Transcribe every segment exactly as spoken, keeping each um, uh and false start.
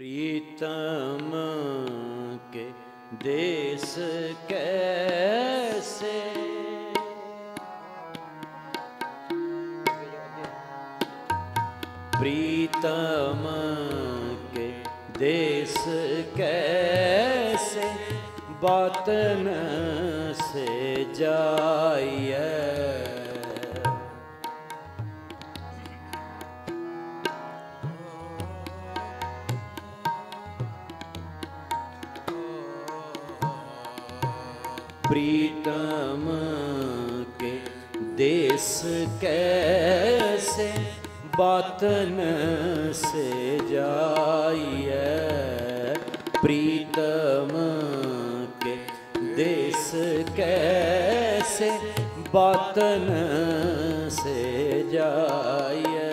प्रीतम के देश कैसे प्रीतम के देश कैसे बातन से जाए प्रीतम के देश कैसे बातन से जाइए प्रीतम के देश कैसे बातन से जाइए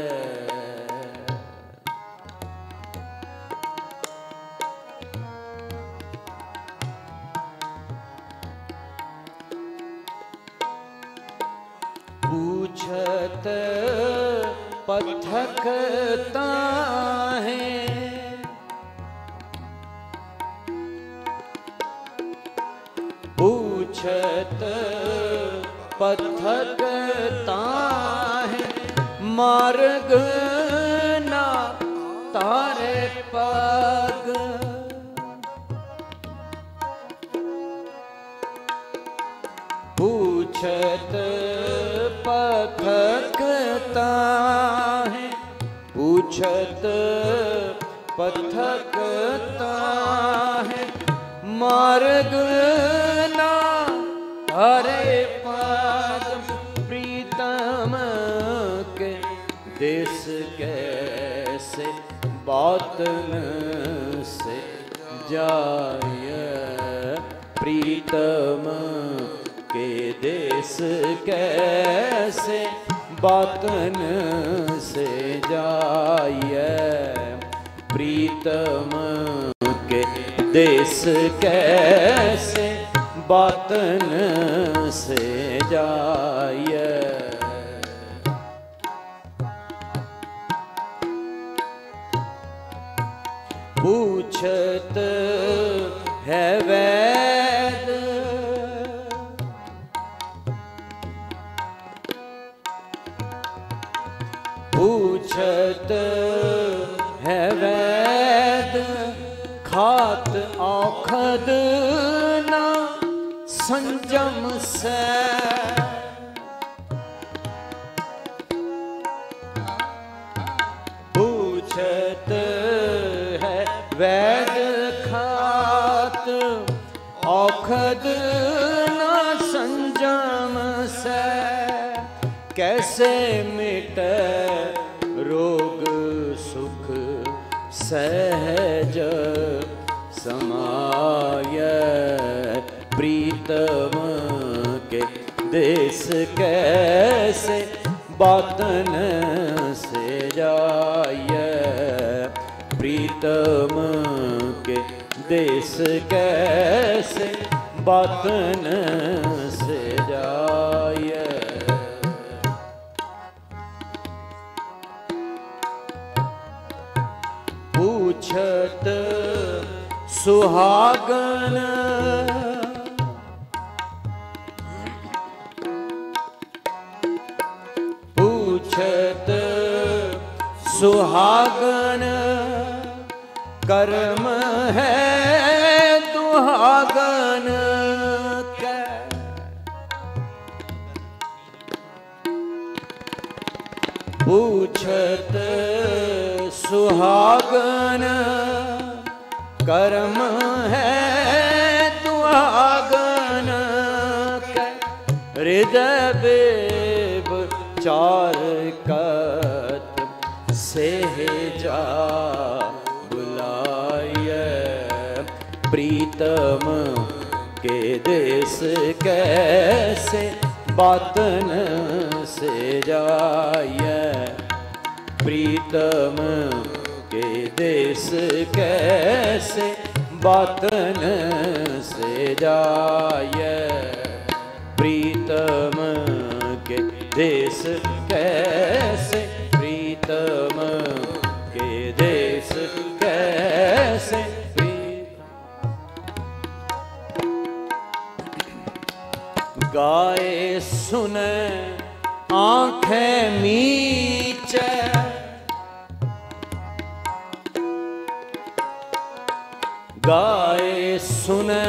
पूछत पथक ताहे पूछत पथक ताहे मार्ग ना तारे पाग पूछत पथकता है पूछत पथकता है मार्ग ना हरे पाद प्रीतम के देश कैसे बातन से जाए प्रीतम के देश कैसे बातन से जाइए प्रीतम के देश कैसे बातन से जाइए पूछत है वैद पूछत है वैद खात औखद ना संजम से पूछत है वैद खात औखद ना संजम से कैसे मिटे रोग सुख सहज समाय प्रीतम के देश कैसे बातन से जाय प्रीतम के देश कैसे बातन से जाय पूछत सुहागन पूछत सुहागन कर्म है दुहागन के पूछत सुहागन कर्म है दुहागन हृदय बेब चार कत से जा बुलाए प्रीतम के देश कैसे बातन से जाए प्रीतम के देश कैसे बातन से जाए प्रीतम के देश कैसे प्रीतम के देश कैसे गाए सुने आंखें मीचे, गाए सुने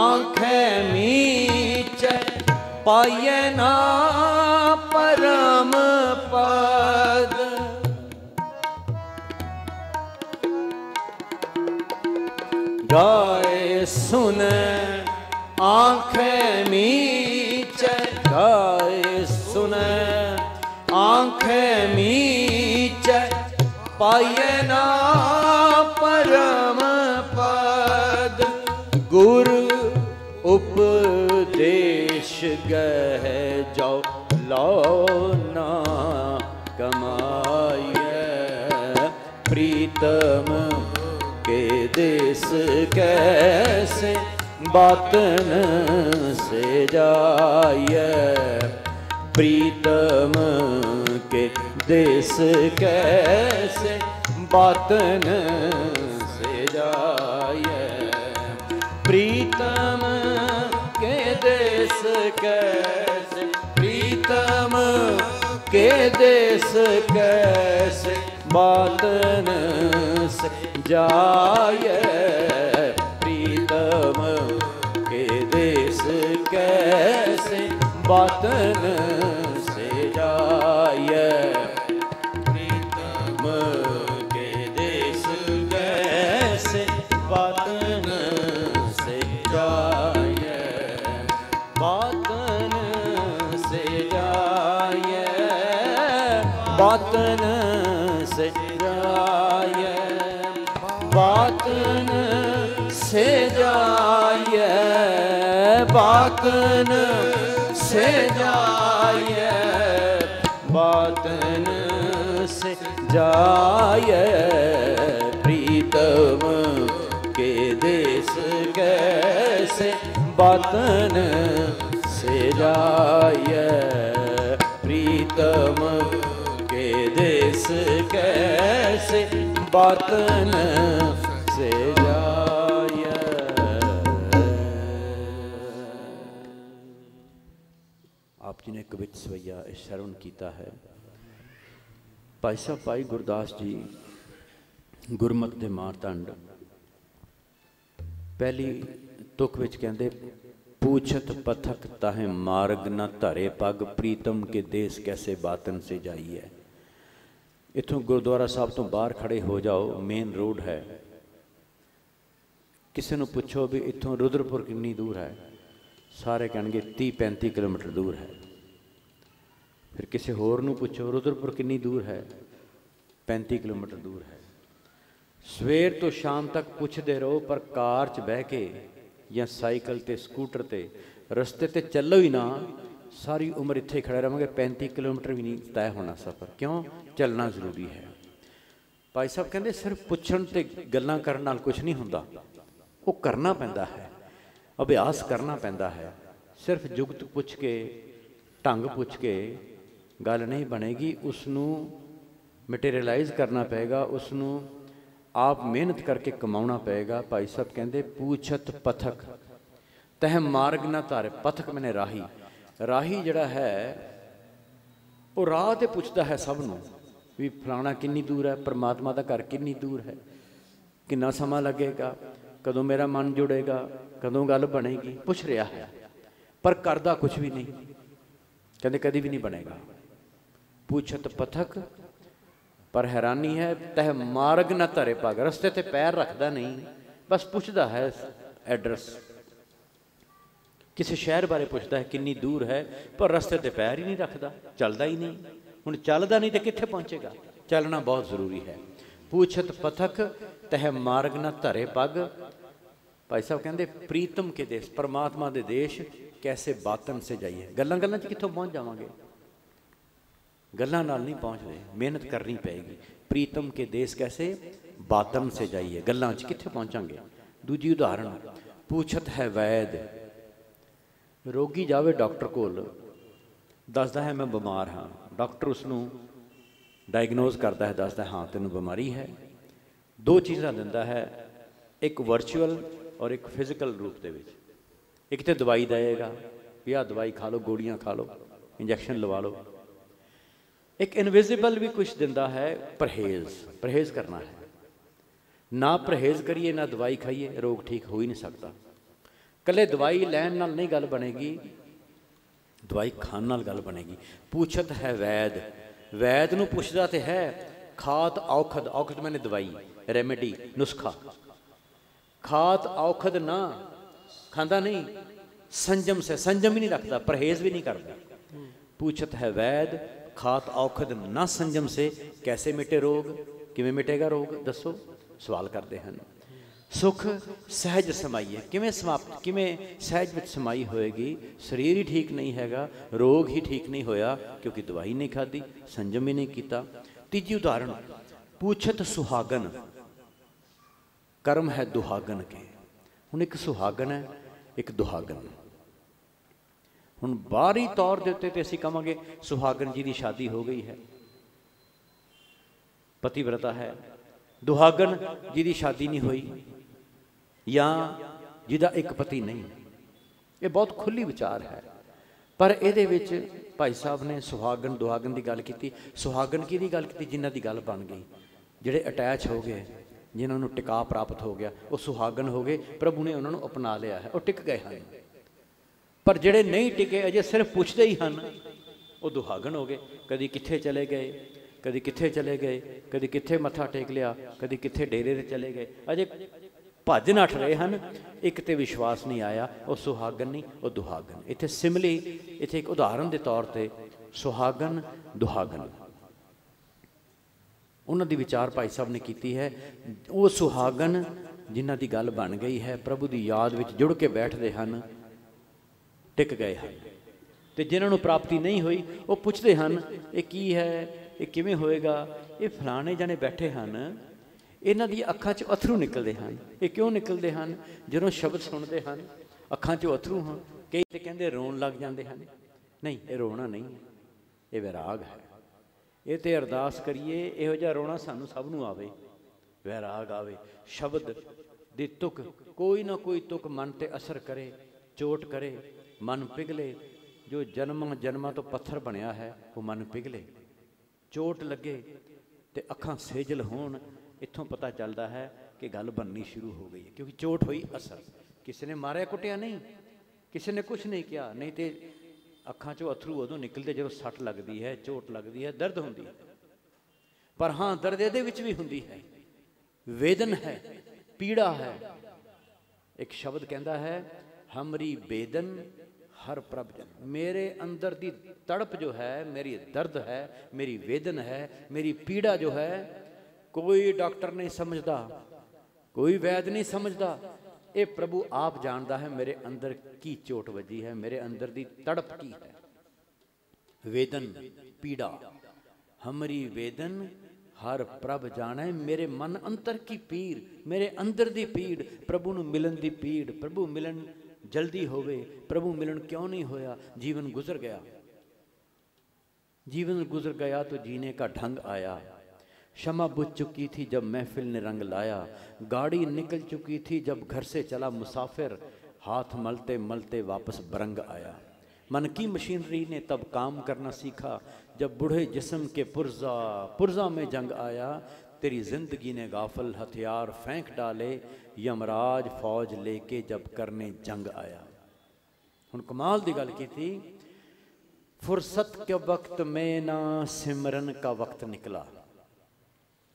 आंखें मीचे, पाये ना परम पद, गाए सुने आंखें मीचे, गाए सुने आंखें मीचे, पाये ना परम पद। गुरु उपदेश गहे जाओ लो ना कमाइए, प्रीतम के देश कैसे बातन से जाइए, प्रीतम के देश कैसे बातन से जाइए, प्रीतम के देश कैसे, प्रीतम के देश कैसे बातन से जाइए, कैसे बातन से जाए, प्रीतम के देश कैसे बातन से जाए, बातन से जाए, बातन से जाए, बातन से जाए, बातन से जाए, बातन से जाए, प्रीतम के देश कैसे बातन से जाए, प्रीतम के देश कैसे बातन से जाए। जिन्हें कवित सवैया श्रवण किया है भाई साहब भाई गुरदास जी गुरमत के मारतंड पहली तुक विच कहते पूछत पथक ताहे मार्ग न धरे पग, प्रीतम के देश कैसे बातन से जाइए। इतों गुरुद्वारा साहब तो बाहर खड़े हो जाओ, मेन रोड है, किसी को पूछो भी इतों रुद्रपुर कितनी दूर है, सारे कहेंगे तीह पैंती किलोमीटर दूर है। फिर किसी होर नू पूछो रुद्रपुर कितनी दूर है, पैंती किलोमीटर दूर है। सवेर तो शाम तक पुछते रहो पर कार च बह के या साइकिल ते स्कूटर ते रस्ते ते चलो ही ना, सारी उम्र इत्थे खड़े रहेंगे, पैंती किलोमीटर भी नहीं तय होना सफर। क्यों चलना जरूरी है। भाई साहब कहते सिर्फ पुछण ते गल्लां करन नाल कुछ नहीं हुंदा, वो करना पैंदा है, अभ्यास करना पैंदा है। सिर्फ जुगत पुछ के ढंग पुछ के गल नहीं बनेगी, उसनू मटेरियलाइज करना पेगा, उसनू आप मेहनत करके कमाना पेगा। भाई साहब कहते पूछत पथक तह मार्ग ना तारे, पथक मैंने राही, राही जड़ा है वो राह तो पूछता है सबनों भी फलाना कितनी दूर है, परमात्मा का घर कितनी दूर है, कितना समा लगेगा, कदों मेरा मन जुड़ेगा, कदों गल बनेगी, पूछ रहा है पर करदा कुछ भी नहीं, कहते कभी भी नहीं बनेगा। पूछत पथक पर हैरानी है तह मार्ग न धरे पग, रस्ते ते पैर रखता नहीं, बस पूछता है एड्रैस, किसी शहर बारे पूछता है कितनी दूर है, पर रस्ते ते पैर ही नहीं रखता, चलता ही नहीं। हुण चलता नहीं तो कित्थे पहुंचेगा, चलना बहुत जरूरी है। पूछत पथक तह मार्ग न धरे पग, भाई साहब कहते प्रीतम के देश परमात्मा दे देश कैसे बातन से जाइए। गल्लां गल्लां च कित्थों पहुँच जावांगे, गल्लां नाल नहीं पहुँचदे, मेहनत करनी पेगी। प्रीतम के देश कैसे बातन से जाइए, गल्लां च कित्थे पहुँचांगे। दूजी उदाहरण पूछत है वैद, रोगी जावे डॉक्टर कोल, दसदा है मैं बीमार हाँ, डॉक्टर उसनूं डायग्नोज करता है, दसदा हाँ तेनूं बीमारी है। दो चीज़ां दिंदा है, एक वर्चुअल और एक फिजिकल रूप दे विच, एक तो दवाई देगा भैया दवाई खा लो, गोलियां खा लो, इंजेक्शन लवा लो। एक इनविजिबल भी कुछ दिंदा है, परहेज। परहेज करना है, ना परहेज करिए ना दवाई खाइए रोग ठीक हो ही नहीं सकता। कल्ले दवाई लैन नाल नहीं गल बनेगी, दवाई खाण नाल गल बनेगी। पूछत है वैद, वैद नूं पुछदा ते है। खात औखद, औखद मैंने दवाई, रेमेडी, नुस्खा। खात औखद ना खांदा नहीं, संजम से, संजम ही नहीं रखता, परहेज भी नहीं करता। पूछत है वैद, खात औखद ना संजम से कैसे मिटे रोग, किवें मिटेगा रोग दसो, सवाल करते हैं। सुख सहज समाई है, किमें समाप्त, किमें सहज विच समाई होएगी। शरीर ही ठीक नहीं हैगा, रोग ही ठीक नहीं होया, क्योंकि दवाई नहीं खाधी, संजम ही नहीं कीता। तीजी उदाहरण, पूछत सुहागन, कर्म है दुहागन के। हुण एक सुहागन है, एक दुहागन। हुण बाहरी तौर दे उत्ते ते असीं कहांगे सुहागन जी की शादी हो गई है, पतिव्रता है। दुहागन जी की शादी नहीं हुई या जिदा एक पति नहीं, ये बहुत खुली विचार है। पर इहदे विच भाई साहब ने सुहागन दुहागन की गल की। सुहागन की गल की, जिन्हां की गल बन गई, जिहड़े अटैच हो गए, जिन्होंने टिका प्राप्त हो गया, वो सुहागन हो गए। प्रभु ने उन्होंने अपना लिया है, वो टिक गए हैं। पर जिहड़े नहीं टिके, अजे सिर्फ पुछते ही हैं, वो दुहागन हो गए। कभी कित्थे चले गए, कभी कित्थे चले गए, कभी कित्थे मत्था टेक लिया, कभी कित्थे डेरे ते चले गए, अजे भज नठ रहे हैं। एक तो विश्वास नहीं आया, वह सुहागन नहीं, वह दुहागन। इत्थे सिमली, इत्थे एक उदाहरण के तौर पर सुहागन दुहागन, उन्होंने दी विचार भाई साहब ने की है। वो सुहागन जिन्हों की गल बन गई है, प्रभु की याद में जुड़ के बैठते हैं, टिक गए हैं। तो जिन्होंने प्राप्ति नहीं हुई, वो पूछते हैं ये की है, ये किवें होएगा। ये फलाने जने बैठे हैं, इन्हां दी अखां चों अथरू निकलते हैं। ये क्यों निकलते हैं? जदों शब्द सुनते हैं अखां चों अथरू। हाँ, कई तो कहिंदे रोण लग जाते हैं। नहीं, ये रोना नहीं है, ये वैराग है। ये तो अरदास करिए इहो जिहा रोना सानू सब नूं आवे, वैराग आवे। शब्द दी तुक, कोई ना कोई तुक मन ते असर करे, चोट करे, मन पिघले। जो जन्म जन्मा तो पत्थर बनिया है, वो मन पिघले, चोट लगे ते अखां सेजल होण। इत्थों पता चलता है कि गल बननी शुरू हो गई है, क्योंकि चोट हुई असर। किसी ने मारिया कुटिया नहीं, किसी ने कुछ नहीं किया, नहीं तो अखां चो अथरू उदों निकलते जदों सट लगती है, चोट लगती है, दर्द होंदी है। पर हाँ, दर्द इहदे विच भी होंदी है, वेदन है, पीड़ा है। एक शब्द कहता है, हमरी बेदन हर प्रभ जन। मेरे अंदर दी तड़प जो है, मेरी दर्द है, मेरी वेदन है, मेरी पीड़ा जो है, कोई डॉक्टर नहीं समझता, कोई वैद नहीं समझता। ये प्रभु आप जानता है मेरे अंदर की चोट वजी है, मेरे अंदर की तड़प की है, वेदन, पीड़ा। हमरी वेदन हर प्रभ जाने, मेरे मन अंतर की पीर, मेरे अंदर की पीड़, प्रभु नूं मिलन की पीड़। प्रभु मिलन जल्दी होवे, प्रभु मिलन क्यों नहीं होया? जीवन गुजर गया, जीवन गुजर गया तो जीने का ढंग आया। शमा बुझ चुकी थी जब महफिल ने रंग लाया, गाड़ी निकल चुकी थी जब घर से चला मुसाफिर, हाथ मलते मलते वापस बरंग आया। मन की मशीनरी ने तब काम करना सीखा, जब बूढ़े जिस्म के पुर्जा पुर्जा में जंग आया। तेरी जिंदगी ने गाफिल हथियार फेंक डाले, यमराज फौज लेके जब करने जंग आया। हुण कमाल दी गल की थी, फुर्सत के वक्त में ना सिमरन का वक्त निकला।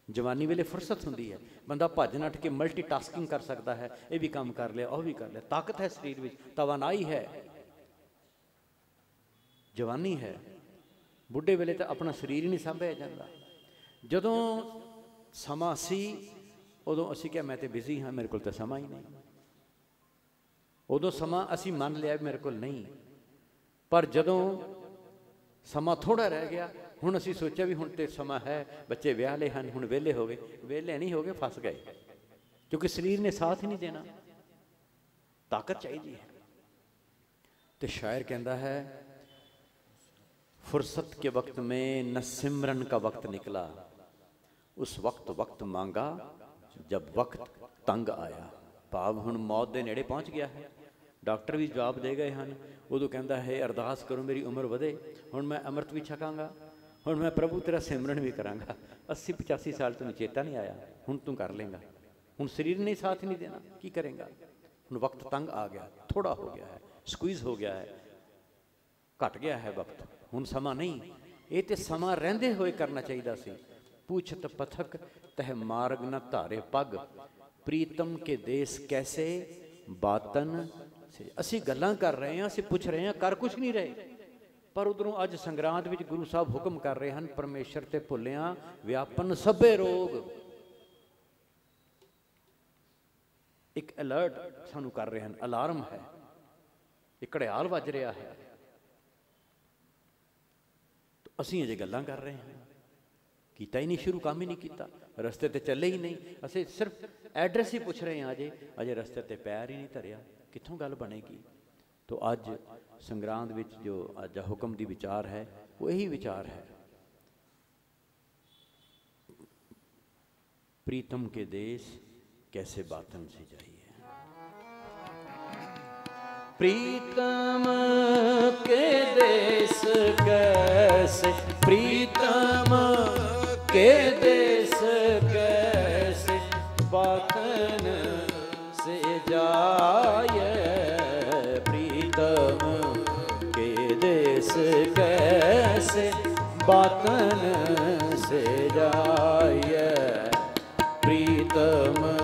जवानी वेले फुर्सत होंदी है, बंदा भज नट के मल्टीटास्किंग कर सकता है, ये भी काम कर लिया, वह भी कर लिया, ताकत है शरीर में, तवानाई है, जवानी है। बुढ़े वेले तो अपना शरीर ही नहीं संभाया जाता। जदों समा सी उदों असीं क्या, मैं तो बिजी हाँ, मेरे को तो समा ही नहीं। उदों समा असीं मन लिया मेरे को नहीं, पर जदों समा थोड़ा रह गया, हुण असीं सोचा भी हुण तो समा है, बच्चे विआह ले हैं, हुण वेले हो गए। वेले नहीं हो गए, फस गए, क्योंकि शरीर ने साथ ही नहीं देना, ताकत चाहिए है। तो शायर कहता है, फुर्सत के वक्त में न सिमरन का वक्त निकला, उस वक्त वक्त मांगा जब वक्त तंग आया। भाव हुण मौत दे नेड़े पहुँच गया है, डॉक्टर भी जवाब दे गए हैं। उदों कहता है अरदास करो मेरी उम्र वधे, हुण मैं अमृत भी छकांगा, हुण मैं प्रभु तेरा सिमरन भी करांगा। अस्सी पचासी साल तेनूं चेता नहीं आया, हुण तू कर लेगा, हुण शरीर ने साथ नहीं देना, की करेगा, हुण वक्त तंग आ गया, थोड़ा हो गया है, स्क्वीज़ हो गया है, घट गया है वक्त, हुण समा नहीं। ये तो समा रहिंदे होए करना चाहिदा सी। पूछत पथक तह मार्ग न धारे पग, प्रीतम के देश कैसे बातन से। असी गल्लां कर रहे हैं, असी पूछ रहे हैं, कर कुछ नहीं रहे। पर उधरों अज संग्रांद विच गुरु साहब हुक्म कर रहे हैं, परमेश्वर ते भुलिया व्यापन सभे रोग। एक अलर्ट सानू कर रहे हैं, अलार्म है, एक घड़ियाल वज रहा है। तो असी अजे गल्लां कर रहे हैं, किया ही नहीं शुरू, काम ही नहीं किया, रस्ते ते चले ही नहीं, असे सिर्फ एड्रैस ही पूछ रहे हैं, अजे अजे रस्ते ते पैर ही नहीं धरिया, कितों गल बनेगी। तो अज संग्रांद विच जो अज हुक्म दी विचार है, वो यही विचार है। प्रीतम के देश कैसे बातन से जाइए। प्रीतम के देश कैसे, प्रीतम के देश कैसे बातन से जाए, प्रीतम के देश कैसे बातन से जाए, प्रीतम